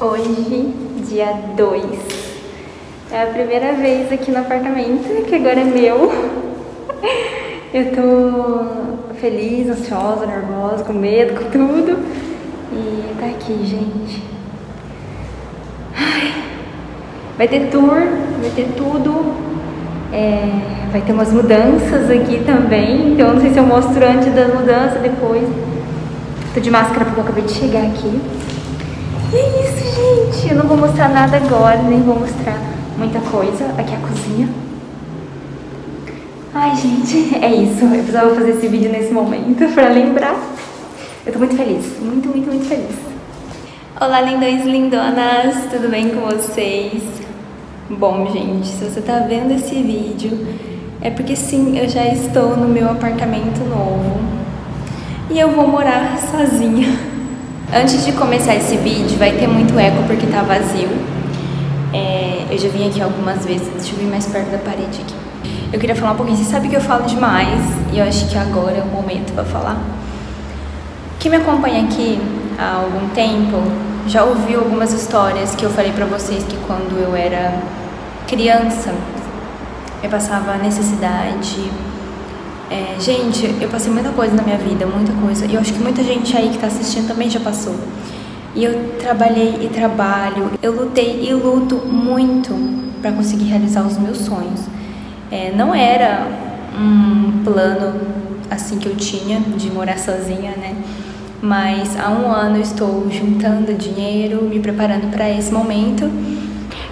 Hoje, dia 2, é a primeira vez aqui no apartamento, que agora é meu. Eu tô feliz, ansiosa, nervosa, com medo, com tudo. E tá aqui, gente. Ai, vai ter tour, vai ter tudo. Vai ter umas mudanças aqui também, então não sei se eu mostro antes da mudança, depois. Tô de máscara porque eu acabei de chegar aqui. E é isso, gente. Eu não vou mostrar nada agora, nem vou mostrar muita coisa. Aqui é a cozinha. Ai, gente, é isso. Eu precisava fazer esse vídeo nesse momento pra lembrar. Eu tô muito feliz. Muito, muito, muito feliz. Olá, lindões, lindonas. Tudo bem com vocês? Bom, gente, se você tá vendo esse vídeo, é porque sim, eu já estou no meu apartamento novo. E eu vou morar sozinha. Antes de começar esse vídeo, vai ter muito eco porque tá vazio. Eu já vim aqui algumas vezes. Deixa eu vir mais perto da parede aqui. Eu queria falar um pouquinho. Você sabe que eu falo demais e eu acho que agora é o momento pra falar. Quem me acompanha aqui há algum tempo já ouviu algumas histórias que eu falei pra vocês que quando eu era criança eu passava necessidade. Gente, eu passei muita coisa na minha vida, muita coisa. E eu acho que muita gente aí que tá assistindo também já passou. E eu trabalhei e trabalho, eu lutei e luto muito pra conseguir realizar os meus sonhos. Não era um plano assim que eu tinha de morar sozinha, né? Mas há um ano eu estou juntando dinheiro, me preparando pra esse momento.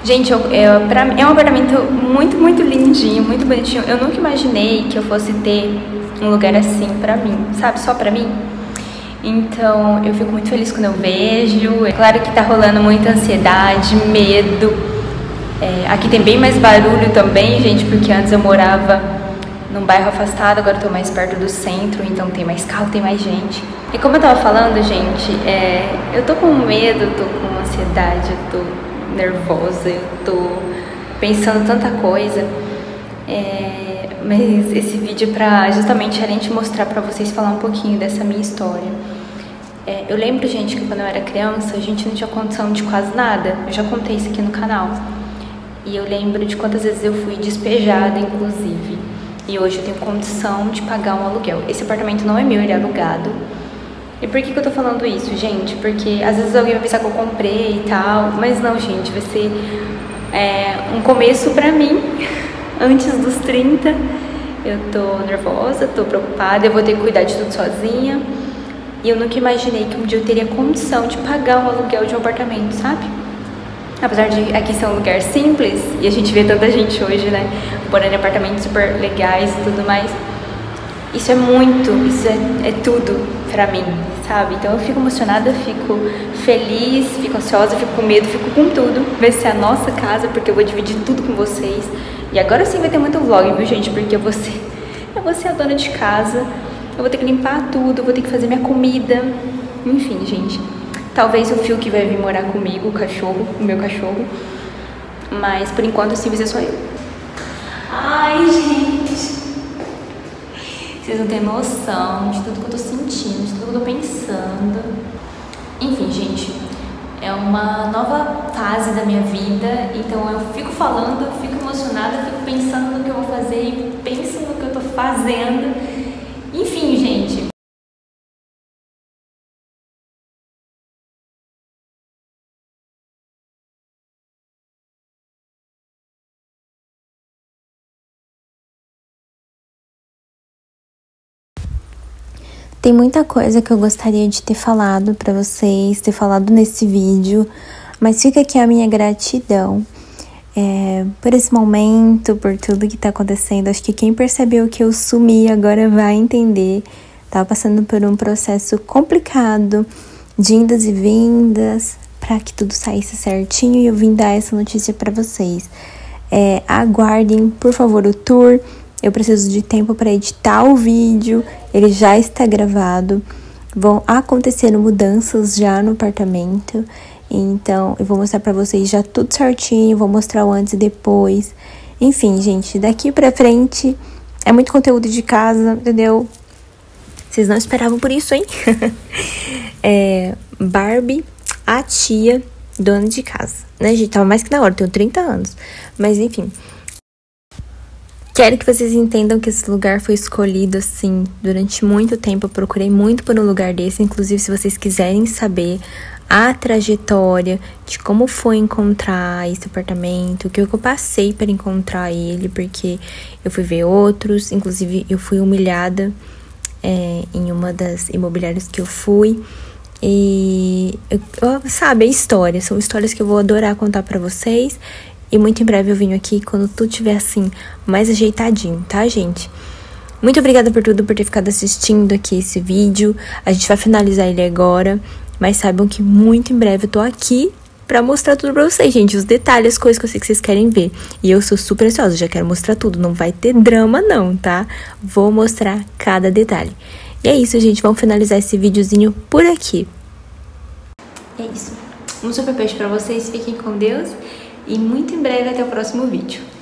Gente, é um apartamento muito, muito lindinho, muito bonitinho. Eu nunca imaginei que eu fosse ter um lugar assim pra mim, sabe? Só pra mim. Então, eu fico muito feliz quando eu vejo. É claro que tá rolando muita ansiedade, medo. Aqui tem bem mais barulho também, gente, porque antes eu morava num bairro afastado, agora eu tô mais perto do centro, então tem mais carro, tem mais gente. E como eu tava falando, gente, eu tô com medo, eu tô com ansiedade, eu tô nervosa, eu tô pensando tanta coisa, mas esse vídeo é pra justamente a gente mostrar pra vocês, falar um pouquinho dessa minha história. Eu lembro, gente, que quando eu era criança a gente não tinha condição de quase nada. Eu já contei isso aqui no canal e eu lembro de quantas vezes eu fui despejada, inclusive, e hoje eu tenho condição de pagar um aluguel. Esse apartamento não é meu, ele é alugado. E por que eu tô falando isso, gente? Porque às vezes alguém vai pensar que eu comprei e tal, mas não, gente, vai ser um começo pra mim, antes dos 30. Eu tô nervosa, tô preocupada, eu vou ter que cuidar de tudo sozinha. E eu nunca imaginei que um dia eu teria condição de pagar um aluguel de um apartamento, sabe? Apesar de aqui ser um lugar simples, e a gente vê tanta gente hoje, né? Morando em apartamentos super legais e tudo mais. Isso é muito, isso é tudo pra mim, sabe? Então eu fico emocionada, fico feliz, fico ansiosa, fico com medo, fico com tudo. Vai ser a nossa casa, porque eu vou dividir tudo com vocês. E agora sim vai ter muito vlog, viu, gente? Porque eu vou ser a dona de casa, eu vou ter que limpar tudo, eu vou ter que fazer minha comida. Enfim, gente, talvez o Fiuk vai vir morar comigo, o cachorro, o meu cachorro. Mas por enquanto sim vai ser só eu. Ai, gente, vocês não têm noção de tudo que eu tô sentindo, de tudo que eu tô pensando. Enfim, gente, é uma nova fase da minha vida, então eu fico falando, eu fico emocionada, eu fico pensando no que eu vou fazer e penso no que eu tô fazendo. Enfim, gente. Tem muita coisa que eu gostaria de ter falado pra vocês, ter falado nesse vídeo, mas fica aqui a minha gratidão por esse momento, por tudo que tá acontecendo. Acho que quem percebeu que eu sumi agora vai entender. Tava passando por um processo complicado de indas e vindas pra que tudo saísse certinho e eu vim dar essa notícia pra vocês. Aguardem, por favor, o tour. Eu preciso de tempo para editar o vídeo, ele já está gravado. Vão acontecer mudanças já no apartamento, então eu vou mostrar para vocês já tudo certinho, vou mostrar o antes e depois. Enfim, gente, daqui para frente é muito conteúdo de casa, entendeu? Vocês não esperavam por isso, hein? Barbie, a tia dona de casa, né, gente? Tava mais que na hora, eu tenho 30 anos. Mas, enfim. Quero que vocês entendam que esse lugar foi escolhido, assim, durante muito tempo. Eu procurei muito por um lugar desse. Inclusive, se vocês quiserem saber a trajetória de como foi encontrar esse apartamento, o que eu passei para encontrar ele, porque eu fui ver outros. Inclusive, eu fui humilhada em uma das imobiliárias que eu fui. E, sabe, é história. São histórias que eu vou adorar contar pra vocês. E muito em breve eu venho aqui quando tudo estiver assim, mais ajeitadinho, tá, gente? Muito obrigada por tudo, por ter ficado assistindo aqui esse vídeo. A gente vai finalizar ele agora. Mas saibam que muito em breve eu tô aqui pra mostrar tudo pra vocês, gente. Os detalhes, as coisas que eu sei que vocês querem ver. E eu sou super ansiosa, já quero mostrar tudo. Não vai ter drama não, tá? Vou mostrar cada detalhe. E é isso, gente. Vamos finalizar esse videozinho por aqui. É isso. Um super beijo pra vocês. Fiquem com Deus. E muito em breve até o próximo vídeo.